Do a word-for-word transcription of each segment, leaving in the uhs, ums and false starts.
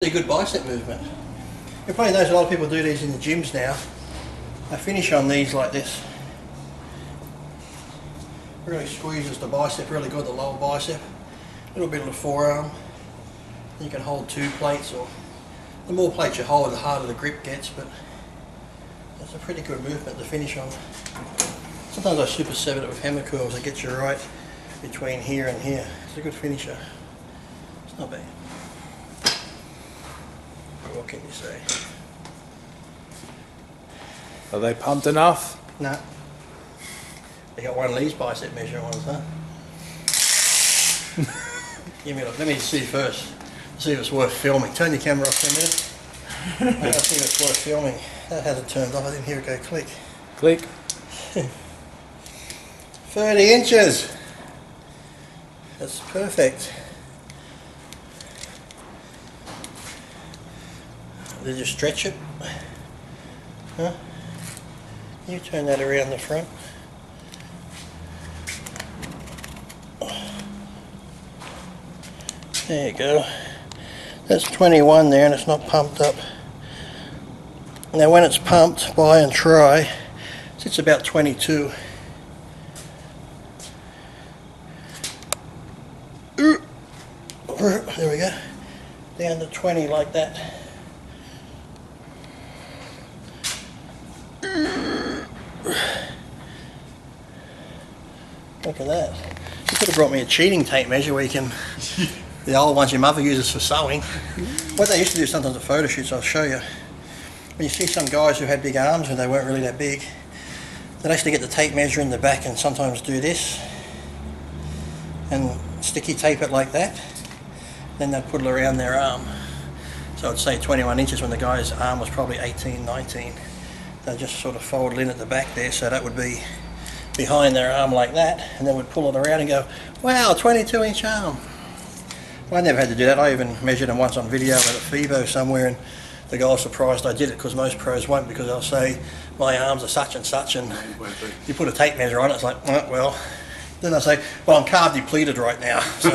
A good bicep movement. You'll probably notice a lot of people do these in the gyms now. They finish on these like this. Really squeezes the bicep really good, the lower bicep. A little bit of the forearm. You can hold two plates, or the more plates you hold, the harder the grip gets, but it's a pretty good movement to finish on. Sometimes I super seven it with hammer curls. It gets you right between here and here. It's a good finisher. It's not bad. What can you say? Are they pumped enough? No. Nah. They got one of these bicep measuring ones, huh? Give me a look. Let me see first. See if it's worth filming. Turn your camera off for a minute. I don't think it's worth filming. That hasn't turned off. I didn't hear it go click. Click. thirty inches. That's perfect. Did you stretch it? Huh? You turn that around the front. There you go. That's twenty-one there, and it's not pumped up. Now when it's pumped, by and try, it's about twenty-two. There we go. Down to twenty like that. Look at that. You could have brought me a cheating tape measure where you can, the old ones your mother uses for sewing. What they used to do sometimes at photo shoots, I'll show you. When you see some guys who had big arms and they weren't really that big, they'd actually get the tape measure in the back and sometimes do this. And sticky tape it like that. Then they'd put it around their arm. So I'd say twenty-one inches when the guy's arm was probably eighteen, nineteen. They just sort of fold it in at the back there, so that would be behind their arm like that, and then we'd pull it around and go, wow, twenty-two inch arm. Well, I never had to do that. I even measured them once on video at a FIBO somewhere, and the guy was surprised I did it, because most pros won't, because they'll say my arms are such and such, and you put a tape measure on it, it's like, oh, well. Then I say, well, I'm carb depleted right now. So,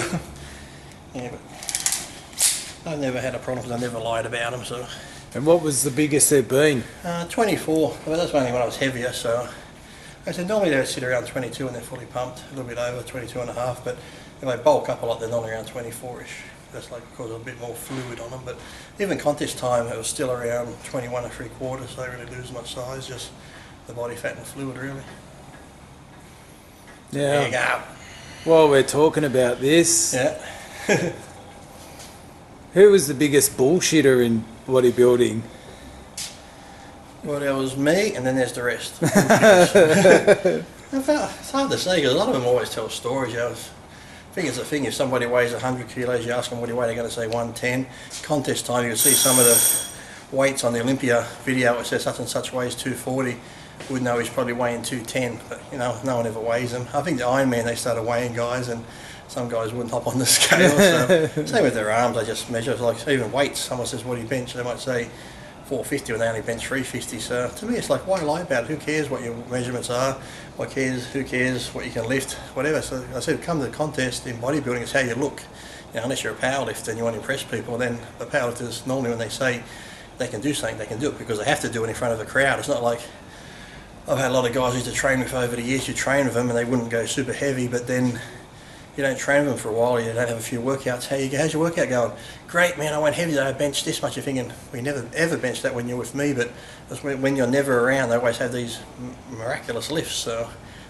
yeah, but I've never had a problem because I never lied about them. So. And what was the biggest they've been? Uh, twenty-four. Well, that's only when I was heavier, so. I said normally they sit around twenty-two when they're fully pumped, a little bit over, twenty-two and a half, but if they bulk up a lot, they're normally around twenty-four-ish. That's like because of a bit more fluid on them, but even contest time, it was still around twenty-one and three quarters, so they really lose much size, just the body fat and fluid, really. Yeah. There you go. While we're talking about this, yeah. Who was the biggest bullshitter in bodybuilding? Well, there was me, and then there's the rest. It's hard to say, because a lot of them always tell stories. You know, I think it's a thing, if somebody weighs one hundred kilos, you ask them what do you weigh, they're going to say one ten. Contest time, you can see some of the weights on the Olympia video, it says such and such weighs two forty. We know he's probably weighing two ten, but you know, no one ever weighs them. I think the Iron Man, they started weighing guys, and some guys wouldn't hop on the scale. So. Same with their arms, they just measure. It's like even weights, someone says, what do you bench? They might say, four fifty when they only bench three fifty, so to me it's like, why lie about it? Who cares what your measurements are? What cares? Who cares what you can lift? Whatever. So I said, come to the contest in bodybuilding, it's how you look. You know, unless you're a powerlifter and you want to impress people, then the powerlifters normally when they say they can do something, they can do it because they have to do it in front of a crowd. It's not like I've had a lot of guys who used to train with over the years. You train with them and they wouldn't go super heavy, but then you don't train with them for a while, you don't have a few workouts. How you go? How's your workout going? Great, man, I went heavy today, I benched this much. You're thinking, we never ever bench that when you're with me, but when you're never around, they always have these miraculous lifts. So,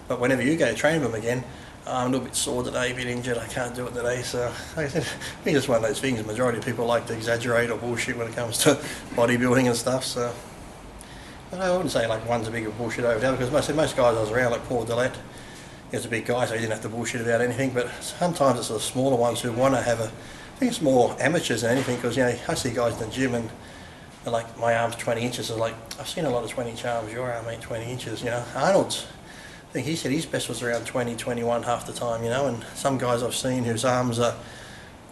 but whenever you go to train with them again, oh, I'm a little bit sore today, a bit injured, I can't do it today. So, like I said, I think it's one of those things, the majority of people like to exaggerate or bullshit when it comes to bodybuilding and stuff. So, but I wouldn't say like one's a bigger bullshit over the other, because most, most guys I was around, like Paul Dillette, he was a big guy, so he didn't have to bullshit about anything, but sometimes it's the smaller ones who want to have a, I think it's more amateurs than anything, because, you know, I see guys in the gym and they're like, my arm's twenty inches, they're like, I've seen a lot of twenty inch arms, your arm ain't twenty inches, you know. Arnold's, I think he said his best was around twenty, twenty-one half the time, you know, and some guys I've seen whose arms are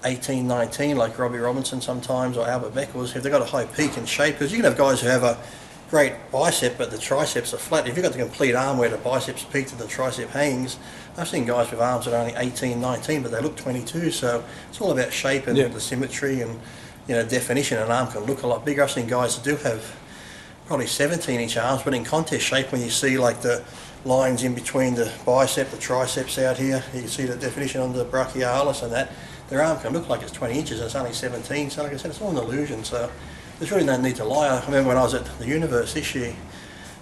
eighteen, nineteen, like Robbie Robinson sometimes, or Albert Beckles, if they've got a high peak in shape, because you can have guys who have a great bicep but the triceps are flat. If you've got the complete arm where the biceps peaked and the tricep hangs, I've seen guys with arms that are only eighteen, nineteen but they look twenty-two, so it's all about shape and yeah. The symmetry and you know, definition, an arm can look a lot bigger. I've seen guys that do have probably seventeen inch arms, but in contest shape, when you see like the lines in between the bicep, the triceps out here, you can see the definition on the brachialis and that, their arm can look like it's twenty inches and it's only seventeen. So like I said, it's all an illusion, so there's really no need to lie. I remember when I was at the Universe this year,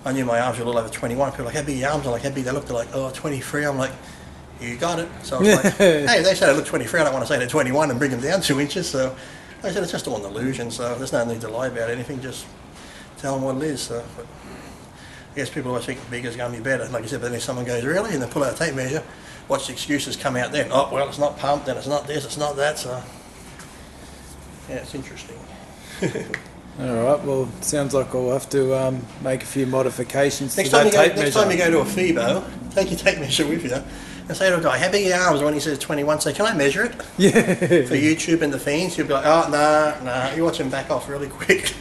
I knew my arms were a little over twenty-one. People were like, how big are your arms? I'm like, how big? They looked like, oh, twenty-three. I'm like, you got it. So I was like, hey, they said I look twenty-three. I don't want to say they're twenty-one and bring them down two inches. So like I said, it's just all an illusion. So there's no need to lie about anything. Just tell them what it is. So, but I guess people always think bigger is going to be better. Like I said, but then if someone goes, really? And they pull out a tape measure, what's the excuses come out then? Oh, well, it's not pumped, then it's not this, it's not that. So yeah, it's interesting. Alright, well, sounds like I'll have to um, make a few modifications next to that tape measure. Next time you go to a FIBO, take your tape measure with you and say to a guy, how big are your arms? When he says twenty-one, say, can I measure it? Yeah. For YouTube and the fiends, you'll be like, oh, nah, nah, you're watching back off really quick.